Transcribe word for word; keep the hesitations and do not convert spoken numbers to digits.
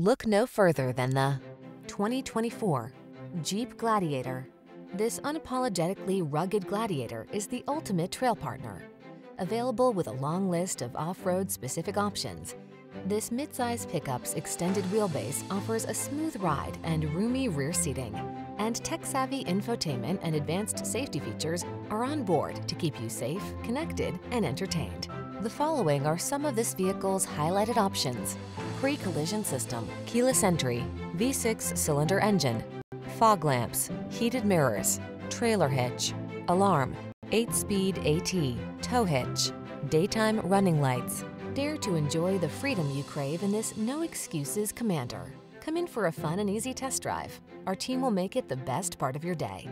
Look no further than the twenty twenty-four Jeep Gladiator. This unapologetically rugged Gladiator is the ultimate trail partner. Available with a long list of off-road specific options, this midsize pickup's extended wheelbase offers a smooth ride and roomy rear seating, and tech-savvy infotainment and advanced safety features are on board to keep you safe, connected, and entertained. The following are some of this vehicle's highlighted options: pre-collision system, keyless entry, V six cylinder engine, fog lamps, heated mirrors, trailer hitch, alarm, eight-speed AT, tow hitch, daytime running lights. Dare to enjoy the freedom you crave in this no excuses Commander. Come in for a fun and easy test drive. Our team will make it the best part of your day.